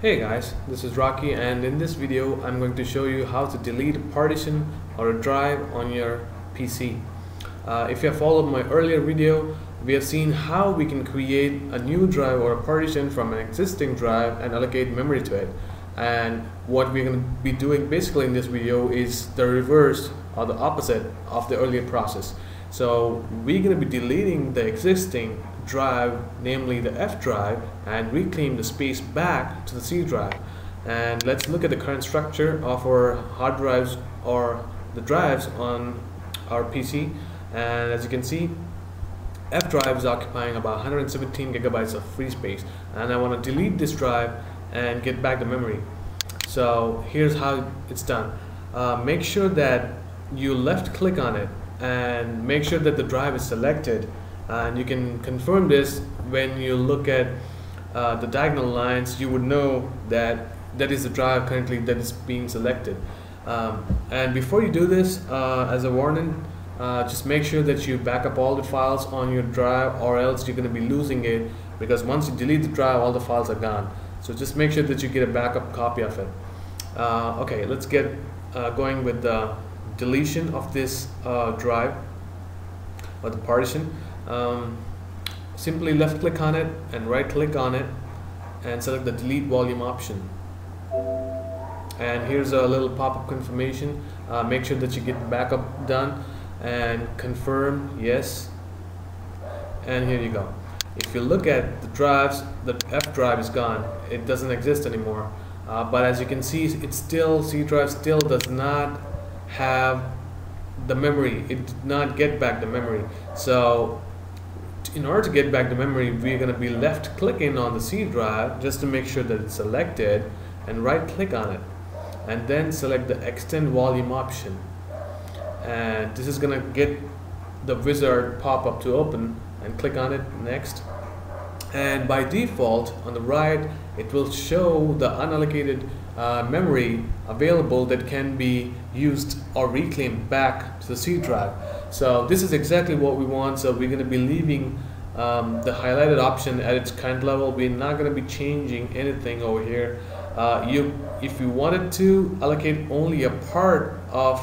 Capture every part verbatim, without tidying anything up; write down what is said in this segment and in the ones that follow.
Hey guys, this is Rocky, and in this video I'm going to show you how to delete a partition or a drive on your P C. Uh, if you have followed my earlier video, we have seen how we can create a new drive or a partition from an existing drive and allocate memory to it. And what we're going to be doing basically in this video is the reverse or the opposite of the earlier process. So we're going to be deleting the existing drive, namely the F drive, and reclaim the space back to the C drive. And let's look at the current structure of our hard drives or the drives on our P C. And as you can see, F drive is occupying about one hundred seventeen gigabytes of free space, and I want to delete this drive and get back the memory. So here's how it's done. Uh, make sure that you left click on it and make sure that the drive is selected, and you can confirm this when you look at uh, the diagonal lines. You would know that that is the drive currently that is being selected. Um, and before you do this, uh, as a warning, uh, just make sure that you back up all the files on your drive, or else you're going to be losing it, because once you delete the drive, all the files are gone. So just make sure that you get a backup copy of it. Uh, okay, let's get uh, going with the deletion of this uh, drive or the partition. Um, simply left click on it and right click on it and select the delete volume option, and here's a little pop-up confirmation. Uh, make sure that you get the backup done and confirm yes, and here you go. If you look at the drives, the F drive is gone, it doesn't exist anymore, uh, but as you can see, it's still C drive still does not have the memory. It did not get back the memory. So in order to get back the memory, we're going to be left clicking on the C drive just to make sure that it's selected, and right click on it and then select the extend volume option, and this is going to get the wizard pop-up to open, and click on it, next, and by default on the right it will show the unallocated uh, memory available that can be used or reclaimed back to the C drive. So this is exactly what we want. So we're going to be leaving um, the highlighted option at its current level. We're not going to be changing anything over here. Uh, you, if you wanted to allocate only a part of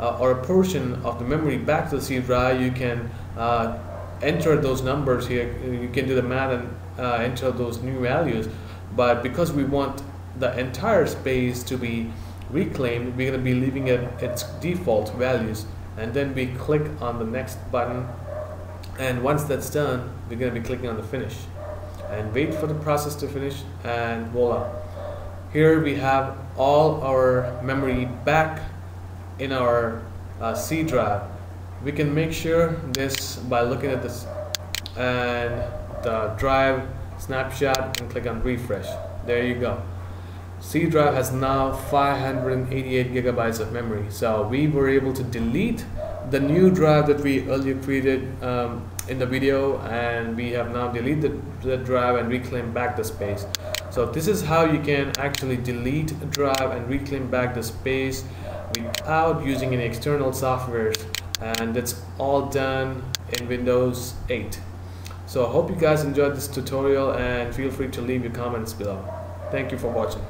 uh, or a portion of the memory back to the C drive, you can uh, enter those numbers here. You can do the math and uh, enter those new values. But because we want the entire space to be reclaimed, we're going to be leaving it its default values, and then we click on the next button, and once that's done we're going to be clicking on the finish and wait for the process to finish, and voila, here we have all our memory back in our uh, C drive. We can make sure this by looking at this and the drive snapshot and click on refresh. There you go. C drive has now five hundred eighty-eight gigabytes of memory. So we were able to delete the new drive that we earlier created um, in the video, and we have now deleted the drive and reclaimed back the space. So this is how you can actually delete a drive and reclaim back the space without using any external softwares, and it's all done in Windows eight. So I hope you guys enjoyed this tutorial, and feel free to leave your comments below. Thank you for watching.